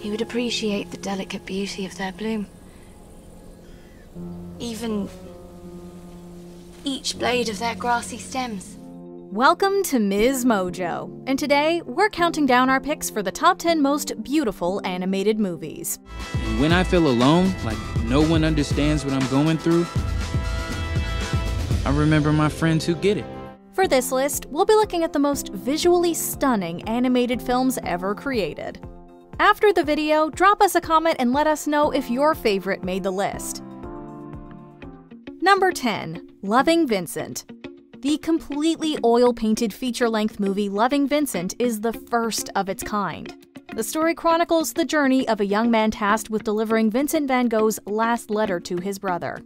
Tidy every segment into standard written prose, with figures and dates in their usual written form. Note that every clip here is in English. he would appreciate the delicate beauty of their bloom. Even each blade of their grassy stems. Welcome to Ms. Mojo, and today we're counting down our picks for the top 10 most beautiful animated movies. When I feel alone, like no one understands what I'm going through, I remember my friends who get it. For this list, we'll be looking at the most visually stunning animated films ever created. After the video, drop us a comment and let us know if your favorite made the list. Number 10, Loving Vincent. The completely oil-painted feature-length movie Loving Vincent is the first of its kind. The story chronicles the journey of a young man tasked with delivering Vincent van Gogh's last letter to his brother.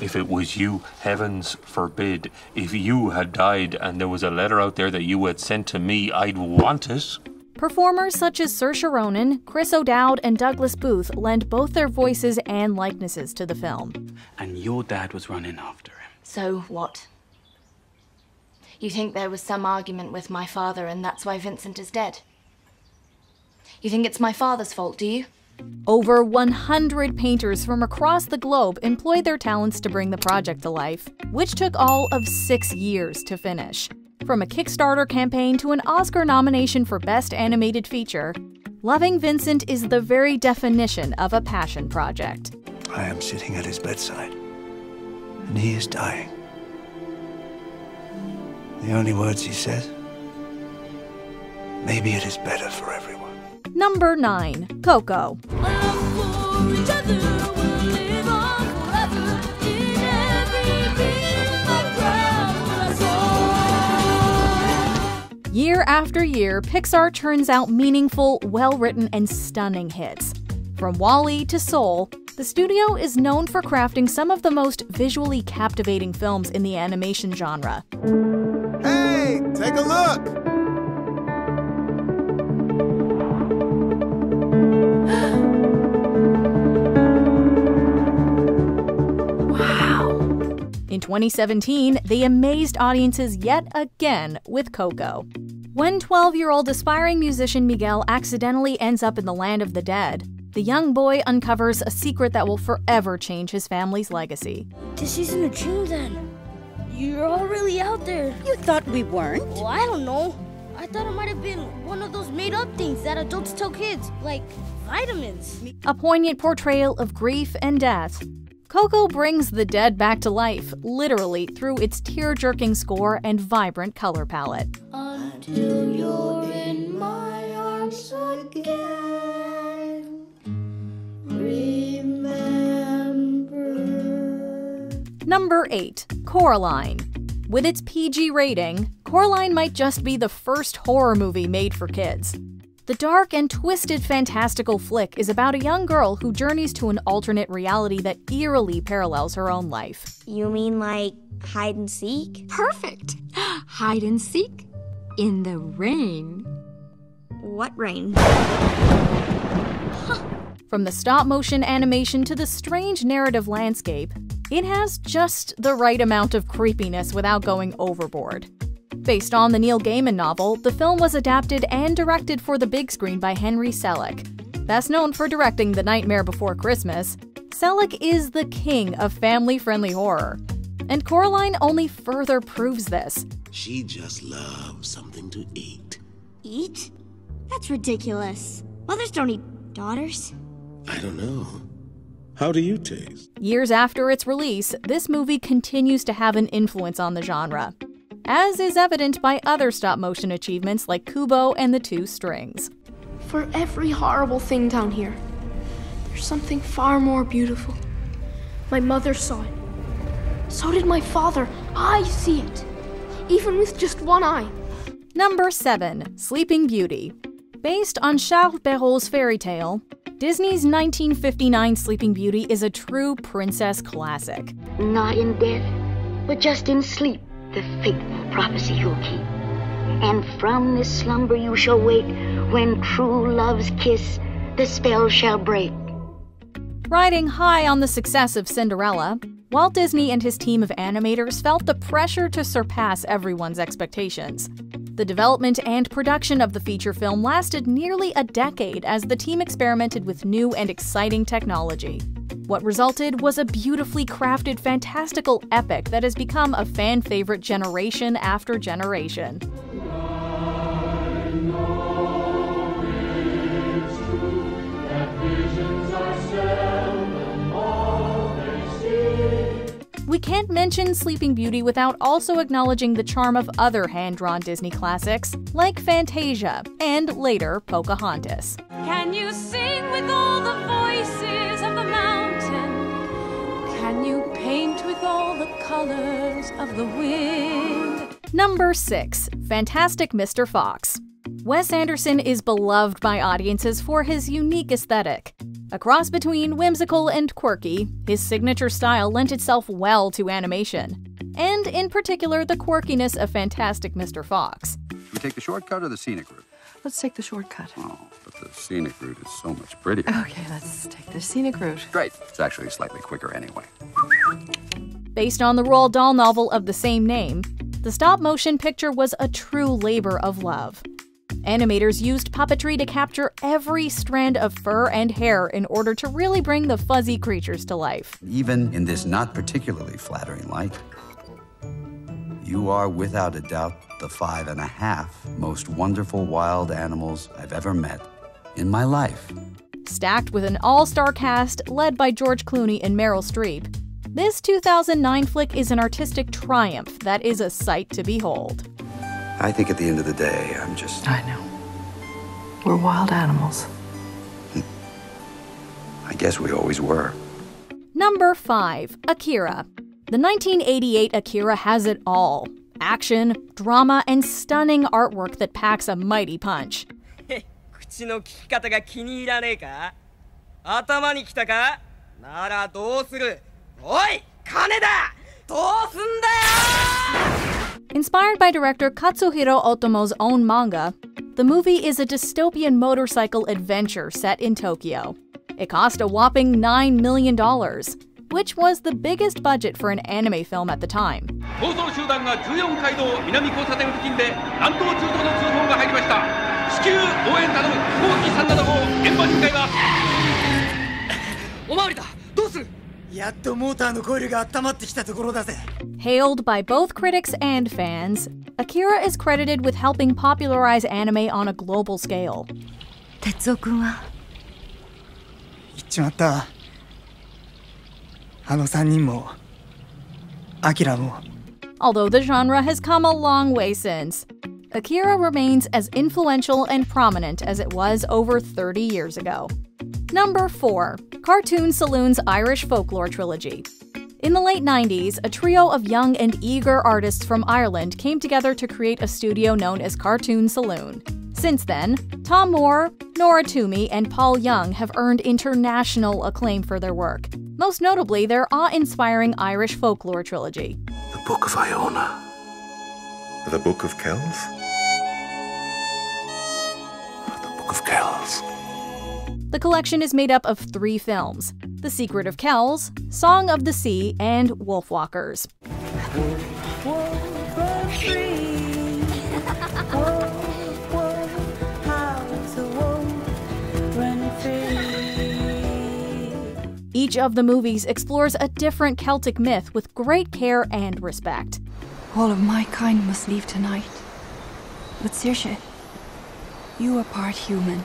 If it was you, heavens forbid, if you had died and there was a letter out there that you had sent to me, I'd want it. Performers such as Saoirse Ronan, Chris O'Dowd, and Douglas Booth lend both their voices and likenesses to the film. And your dad was running after him. So what? You think there was some argument with my father and that's why Vincent is dead? You think it's my father's fault, do you? Over 100 painters from across the globe employed their talents to bring the project to life, which took all of 6 years to finish. From a Kickstarter campaign to an Oscar nomination for Best Animated Feature, Loving Vincent is the very definition of a passion project. I am sitting at his bedside, and he is dying. The only words he said, maybe it is better for everyone. Number 9, Coco. Love for each other, we'll live on forever. In every beat of our soul. Year after year, Pixar churns out meaningful, well-written, and stunning hits. From WALL-E to Soul, the studio is known for crafting some of the most visually captivating films in the animation genre. Hey, take a look! Wow! In 2017, they amazed audiences yet again with Coco. When 12-year-old aspiring musician Miguel accidentally ends up in the land of the dead, the young boy uncovers a secret that will forever change his family's legacy. This isn't a dream then. You're all really out there. You thought we weren't? Well, I don't know. I thought it might have been one of those made-up things that adults tell kids, like vitamins. A poignant portrayal of grief and death. Coco brings the dead back to life, literally, through its tear-jerking score and vibrant color palette. Until you're in my arms again. Number 8, Coraline. With its PG rating, Coraline might just be the first horror movie made for kids. The dark and twisted fantastical flick is about a young girl who journeys to an alternate reality that eerily parallels her own life. You mean like hide and seek? Perfect! Hide and seek in the rain. What rain? From the stop-motion animation to the strange narrative landscape, it has just the right amount of creepiness without going overboard. Based on the Neil Gaiman novel, the film was adapted and directed for the big screen by Henry Selick. Best known for directing The Nightmare Before Christmas, Selick is the king of family-friendly horror. And Coraline only further proves this. She just loves something to eat. Eat? That's ridiculous. Mothers don't eat daughters. I don't know. How do you taste? Years after its release, this movie continues to have an influence on the genre, as is evident by other stop-motion achievements like Kubo and the Two Strings. For every horrible thing down here, there's something far more beautiful. My mother saw it. So did my father. I see it, even with just one eye. Number 7, Sleeping Beauty. Based on Charles Perrault's fairy tale, Disney's 1959 Sleeping Beauty is a true princess classic. Not in death, but just in sleep, the fateful prophecy you'll keep. And from this slumber you shall wake, when true love's kiss, the spell shall break. Riding high on the success of Cinderella, Walt Disney and his team of animators felt the pressure to surpass everyone's expectations. The development and production of the feature film lasted nearly a decade as the team experimented with new and exciting technology. What resulted was a beautifully crafted, fantastical epic that has become a fan favorite generation after generation. We can't mention Sleeping Beauty without also acknowledging the charm of other hand-drawn Disney classics, like Fantasia, and later, Pocahontas. Can you sing with all the voices of the mountain? Can you paint with all the colors of the wind? Number 6, Fantastic Mr. Fox. Wes Anderson is beloved by audiences for his unique aesthetic. A cross between whimsical and quirky, his signature style lent itself well to animation, and in particular the quirkiness of Fantastic Mr. Fox. We take the shortcut or the scenic route? Let's take the shortcut. Oh, but the scenic route is so much prettier. Okay, let's take the scenic route. Great. It's actually slightly quicker anyway. Based on the Roald Dahl novel of the same name, the stop-motion picture was a true labor of love. Animators used puppetry to capture every strand of fur and hair in order to really bring the fuzzy creatures to life. Even in this not particularly flattering light, you are without a doubt the 5.5 most wonderful wild animals I've ever met in my life. Stacked with an all-star cast led by George Clooney and Meryl Streep, this 2009 flick is an artistic triumph that is a sight to behold. I think at the end of the day, I'm just... I know. We're wild animals. I guess we always were. Number 5, Akira. The 1988 Akira has it all. Action, drama, and stunning artwork that packs a mighty punch. Inspired by director Katsuhiro Otomo's own manga, the movie is a dystopian motorcycle adventure set in Tokyo. It cost a whopping $9 million, which was the biggest budget for an anime film at the time. Hailed by both critics and fans, Akira is credited with helping popularize anime on a global scale. Although the genre has come a long way since, Akira remains as influential and prominent as it was over 30 years ago. Number 4, Cartoon Saloon's Irish Folklore Trilogy. In the late 90s, a trio of young and eager artists from Ireland came together to create a studio known as Cartoon Saloon. Since then, Tom Moore, Nora Toomey, and Paul Young have earned international acclaim for their work, most notably their awe-inspiring Irish Folklore Trilogy. The Book of Iona. The Book of Kells. The Book of Kells. The collection is made up of 3 films, The Secret of Kells, Song of the Sea, and Wolfwalkers. Each of the movies explores a different Celtic myth with great care and respect. All of my kind must leave tonight. But Saoirse, you are part human.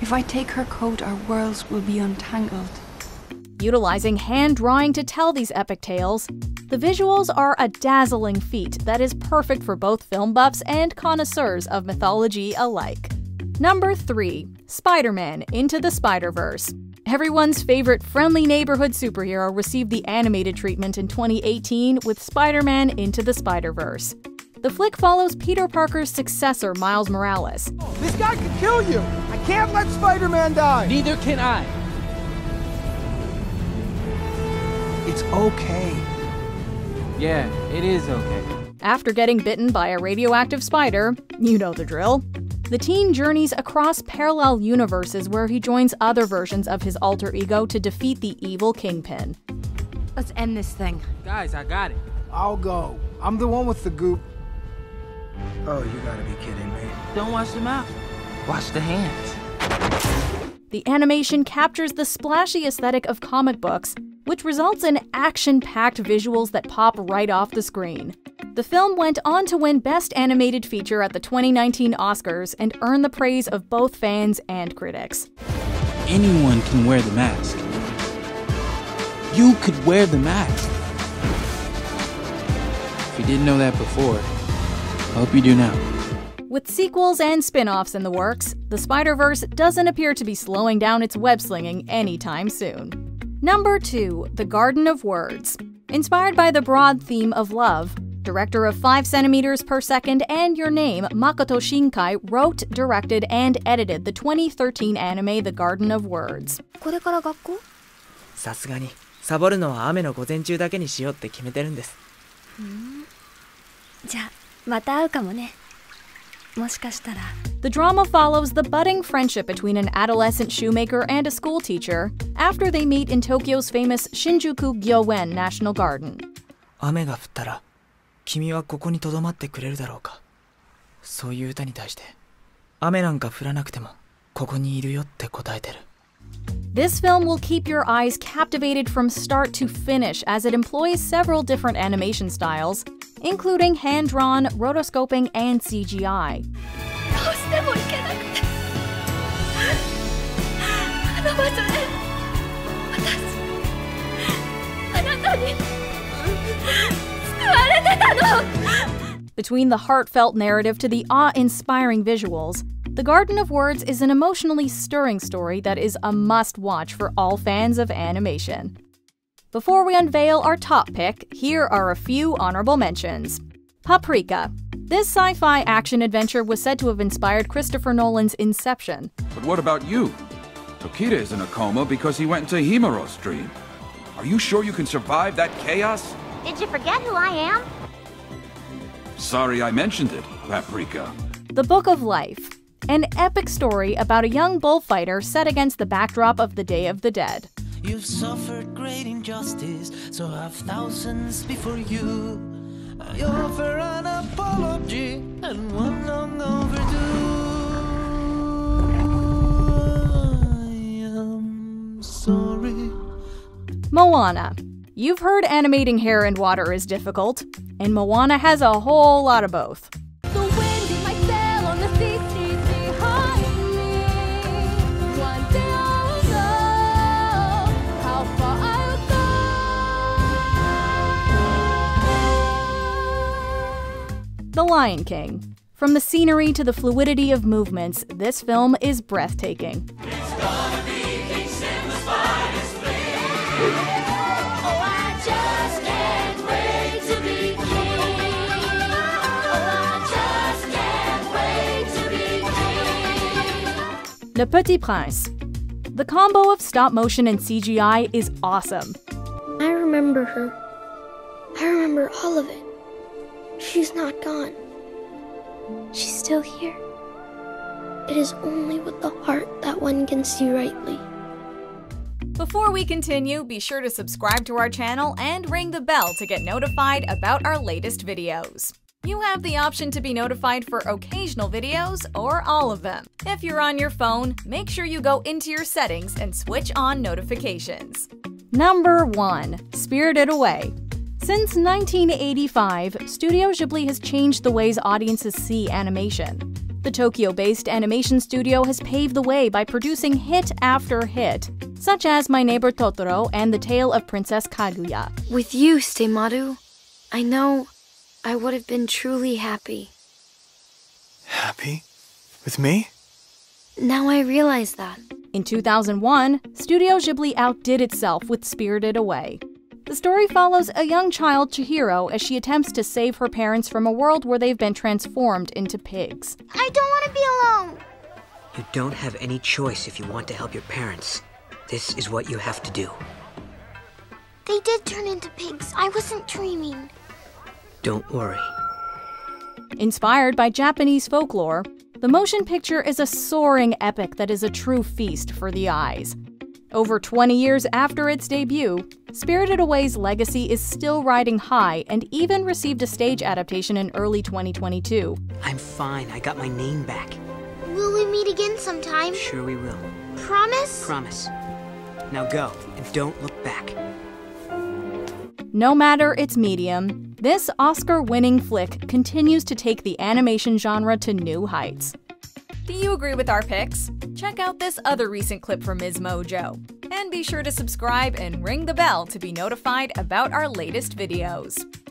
If I take her coat, our worlds will be untangled. Utilizing hand drawing to tell these epic tales, the visuals are a dazzling feat that is perfect for both film buffs and connoisseurs of mythology alike. Number 3, Spider-Man: Into the Spider-Verse. Everyone's favorite friendly neighborhood superhero received the animated treatment in 2018 with Spider-Man: Into the Spider-Verse. The flick follows Peter Parker's successor, Miles Morales. This guy could kill you! I can't let Spider-Man die! Neither can I. It's okay. Yeah, it is okay. After getting bitten by a radioactive spider, you know the drill, the teen journeys across parallel universes where he joins other versions of his alter ego to defeat the evil Kingpin. Let's end this thing. Guys, I got it. I'll go. I'm the one with the goop. Oh, you gotta be kidding me. Don't wash the mouth. Wash the hands. The animation captures the splashy aesthetic of comic books, which results in action-packed visuals that pop right off the screen. The film went on to win Best Animated Feature at the 2019 Oscars and earned the praise of both fans and critics. Anyone can wear the mask. You could wear the mask. If you didn't know that before, I hope you do now. With sequels and spin-offs in the works, the Spider-Verse doesn't appear to be slowing down its web-slinging anytime soon. Number 2, The Garden of Words. Inspired by the broad theme of love, director of 5 Centimeters Per Second and Your Name, Makoto Shinkai wrote, directed, and edited the 2013 anime The Garden of Words. The drama follows the budding friendship between an adolescent shoemaker and a school teacher after they meet in Tokyo's famous Shinjuku Gyoen National Garden. This film will keep your eyes captivated from start to finish as it employs several different animation styles, including hand-drawn, rotoscoping, and CGI. Between the heartfelt narrative to the awe-inspiring visuals, The Garden of Words is an emotionally stirring story that is a must-watch for all fans of animation. Before we unveil our top pick, here are a few honorable mentions. Paprika. This sci-fi action-adventure was said to have inspired Christopher Nolan's Inception. But what about you? Akira is in a coma because he went into Himaro's dream. Are you sure you can survive that chaos? Did you forget who I am? Sorry I mentioned it, Paprika. The Book of Life. An epic story about a young bullfighter set against the backdrop of the Day of the Dead. You've suffered great injustice, so have thousands before you. I offer an apology, and one long overdue. I am sorry. Moana. You've heard animating hair and water is difficult, and Moana has a whole lot of both. The Lion King. From the scenery to the fluidity of movements, this film is breathtaking. It's gonna be kicks in the spiders flee. Oh, I just can't wait to be king. Oh, I just can't wait to be king. Le Petit Prince. The combo of stop motion and CGI is awesome. I remember her. I remember all of it. She's not gone. She's still here. It is only with the heart that one can see rightly. Before we continue, be sure to subscribe to our channel and ring the bell to get notified about our latest videos. You have the option to be notified for occasional videos or all of them. If you're on your phone, make sure you go into your settings and switch on notifications. Number 1. Spirited Away. Since 1985, Studio Ghibli has changed the ways audiences see animation. The Tokyo-based animation studio has paved the way by producing hit after hit, such as My Neighbor Totoro and The Tale of Princess Kaguya. With you, Seimaru, I know I would have been truly happy. Happy? With me? Now I realize that. In 2001, Studio Ghibli outdid itself with Spirited Away. The story follows a young child, Chihiro, as she attempts to save her parents from a world where they've been transformed into pigs. I don't want to be alone! You don't have any choice if you want to help your parents. This is what you have to do. They did turn into pigs. I wasn't dreaming. Don't worry. Inspired by Japanese folklore, the motion picture is a soaring epic that is a true feast for the eyes. Over 20 years after its debut, Spirited Away's legacy is still riding high and even received a stage adaptation in early 2022. I'm fine, I got my name back. Will we meet again sometime? Sure we will. Promise? Promise. Now go, and don't look back. No matter its medium, this Oscar-winning flick continues to take the animation genre to new heights. Do you agree with our picks? Check out this other recent clip from Ms. Mojo. And be sure to subscribe and ring the bell to be notified about our latest videos.